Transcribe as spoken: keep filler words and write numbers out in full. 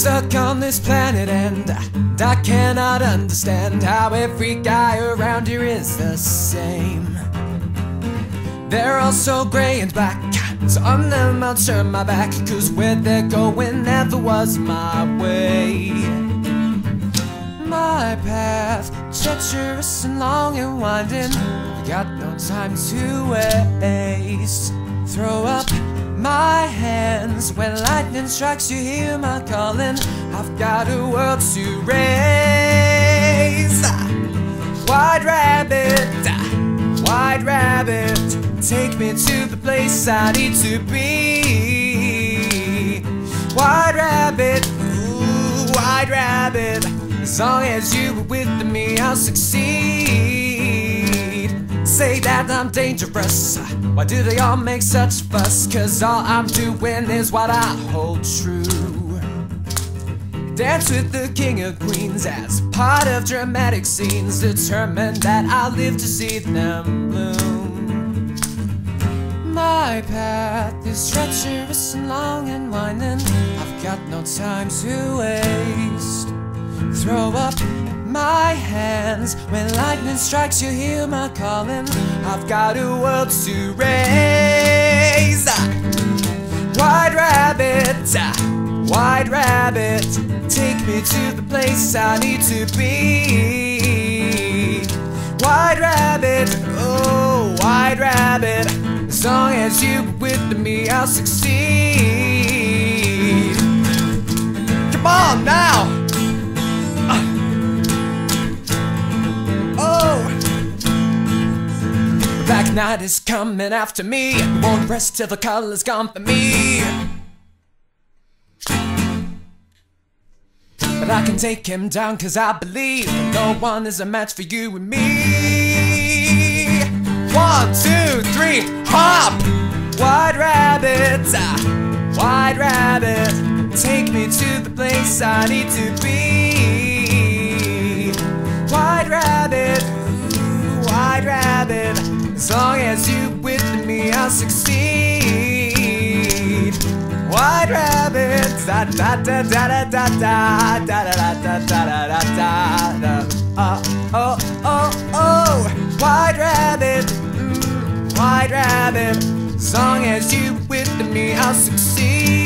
stuck on this planet and I cannot understand how every guy around here is the same. They're all so grey and black, so I'm them I'll turn my back, cause where they're going never was my way. My path, treacherous and long and winding, I got no time to waste. Throw up my hands when lightning strikes, you hear my calling. I've got a world to raise. White Rabbit, White Rabbit, take me to the place I need to be. White Rabbit, ooh, White Rabbit, as long as you were with me, I'll succeed. Say that I'm dangerous, why do they all make such fuss? Cause all I'm doing is what I hold true. Dance with the king of queens as part of dramatic scenes, determined that I'll live to see them bloom. My path is treacherous and long and winding, I've got no time to waste. Throw up my hands when lightning strikes, you hear my calling. I've got a world to raise. White Rabbit, White Rabbit, take me to the place I need to be. White Rabbit, oh White Rabbit, as long as you're with me, I'll succeed. Come on now. Black night is coming after me, won't rest till the color's gone for me. But I can take him down cause I believe no one is a match for you and me. One, two, three, hop! White Rabbit, White Rabbit, take me to the place I need to be. White Rabbit, ooh, White Rabbit, as long as you with me, I'll succeed. White Rabbit, da da da da da da da da da da da da da. Oh oh oh oh, White Rabbit, White Rabbit, as long as you with me, I'll succeed.